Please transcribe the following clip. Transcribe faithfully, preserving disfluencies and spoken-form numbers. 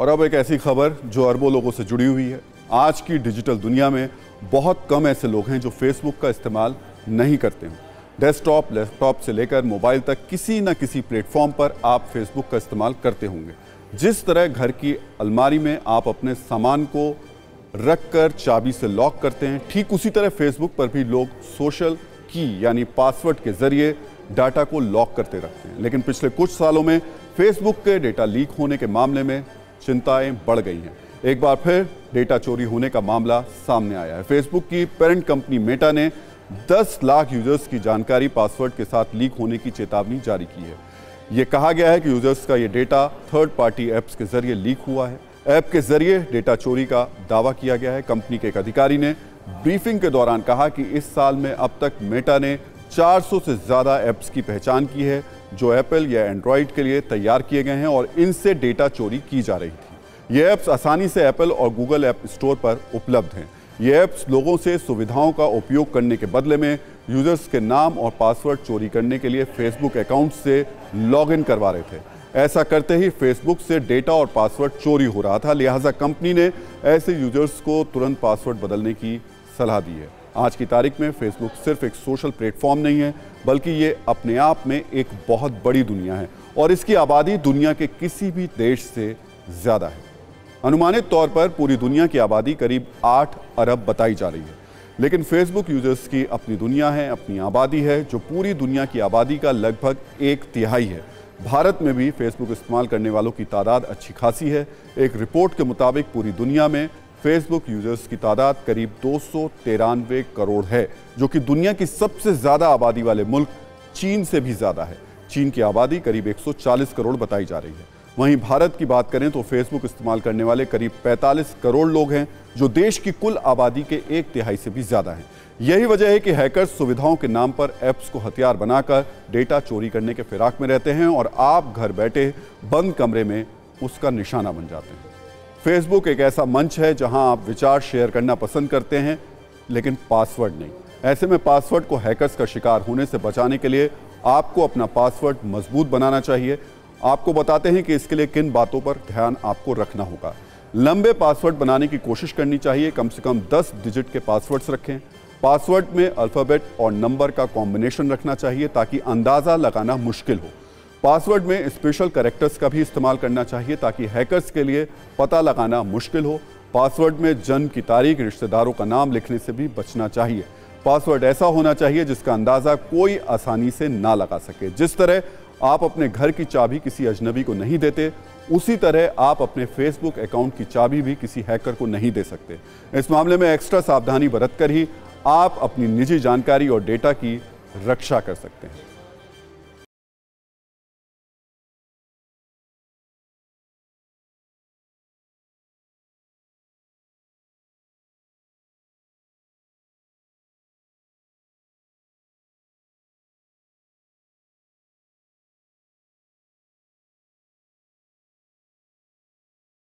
और अब एक ऐसी खबर जो अरबों लोगों से जुड़ी हुई है। आज की डिजिटल दुनिया में बहुत कम ऐसे लोग हैं जो फेसबुक का इस्तेमाल नहीं करते हैं। डेस्कटॉप, लैपटॉप से लेकर मोबाइल तक किसी न किसी प्लेटफॉर्म पर आप फेसबुक का इस्तेमाल करते होंगे। जिस तरह घर की अलमारी में आप अपने सामान को रखकर चाबी से लॉक करते हैं, ठीक उसी तरह फेसबुक पर भी लोग सोशल की यानी पासवर्ड के जरिए डाटा को लॉक करते रहते हैं। लेकिन पिछले कुछ सालों में फेसबुक के डेटा लीक होने के मामले में चिंताएं बढ़ गई हैं। एक बार फिर डेटा चोरी होने का मामला सामने आया है। फेसबुक की पेरेंट कंपनी मेटा ने दस लाख यूजर्स की जानकारी पासवर्ड के साथ लीक होने की चेतावनी जारी की है। ये कहा गया है कि यूजर्स का ये डेटा थर्ड पार्टी ऐप्स के जरिए लीक हुआ है। ऐप के जरिए डेटा चोरी का दावा किया गया है। कंपनी के एक अधिकारी ने ब्रीफिंग के दौरान कहा कि इस साल में अब तक मेटा ने चार सौ से ज़्यादा ऐप्स की पहचान की है जो एप्पल या एंड्रॉयड के लिए तैयार किए गए हैं और इनसे डेटा चोरी की जा रही थी। ये ऐप्स आसानी से एप्पल और गूगल ऐप स्टोर पर उपलब्ध हैं। ये ऐप्स लोगों से सुविधाओं का उपयोग करने के बदले में यूजर्स के नाम और पासवर्ड चोरी करने के लिए फेसबुक अकाउंट से लॉगिन करवा रहे थे। ऐसा करते ही फेसबुक से डेटा और पासवर्ड चोरी हो रहा था। लिहाजा कंपनी ने ऐसे यूजर्स को तुरंत पासवर्ड बदलने की सलाह दी है। आज की तारीख में फेसबुक सिर्फ एक सोशल प्लेटफॉर्म नहीं है, बल्कि ये अपने आप में एक बहुत बड़ी दुनिया है और इसकी आबादी दुनिया के किसी भी देश से ज़्यादा है। अनुमानित तौर पर पूरी दुनिया की आबादी करीब आठ अरब बताई जा रही है, लेकिन फेसबुक यूजर्स की अपनी दुनिया है, अपनी आबादी है, जो पूरी दुनिया की आबादी का लगभग एक तिहाई है। भारत में भी फेसबुक इस्तेमाल करने वालों की तादाद अच्छी खासी है। एक रिपोर्ट के मुताबिक पूरी दुनिया में फेसबुक यूजर्स की तादाद करीब दो सौ तिरानवे करोड़ है, जो कि दुनिया की सबसे ज़्यादा आबादी वाले मुल्क चीन से भी ज़्यादा है। चीन की आबादी करीब एक सौ चालीस करोड़ बताई जा रही है। वहीं भारत की बात करें तो फेसबुक इस्तेमाल करने वाले करीब पैंतालीस करोड़ लोग हैं, जो देश की कुल आबादी के एक तिहाई से भी ज़्यादा हैं। यही वजह है कि हैकर्स सुविधाओं के नाम पर ऐप्स को हथियार बनाकर डेटा चोरी करने के फिराक में रहते हैं और आप घर बैठे बंद कमरे में उसका निशाना बन जाते हैं। फेसबुक एक ऐसा मंच है जहां आप विचार शेयर करना पसंद करते हैं, लेकिन पासवर्ड नहीं। ऐसे में पासवर्ड को हैकर्स का शिकार होने से बचाने के लिए आपको अपना पासवर्ड मजबूत बनाना चाहिए। आपको बताते हैं कि इसके लिए किन बातों पर ध्यान आपको रखना होगा। लंबे पासवर्ड बनाने की कोशिश करनी चाहिए। कम से कम दस डिजिट के पासवर्ड्स रखें। पासवर्ड में अल्फ़ाबेट और नंबर का कॉम्बिनेशन रखना चाहिए ताकि अंदाज़ा लगाना मुश्किल हो। पासवर्ड में स्पेशल कैरेक्टर्स का भी इस्तेमाल करना चाहिए ताकि हैकर्स के लिए पता लगाना मुश्किल हो। पासवर्ड में जन्म की तारीख, रिश्तेदारों का नाम लिखने से भी बचना चाहिए। पासवर्ड ऐसा होना चाहिए जिसका अंदाज़ा कोई आसानी से ना लगा सके। जिस तरह आप अपने घर की चाबी किसी अजनबी को नहीं देते, उसी तरह आप अपने फेसबुक अकाउंट की चाबी भी किसी हैकर को नहीं दे सकते। इस मामले में एक्स्ट्रा सावधानी बरतकर ही आप अपनी निजी जानकारी और डेटा की रक्षा कर सकते हैं।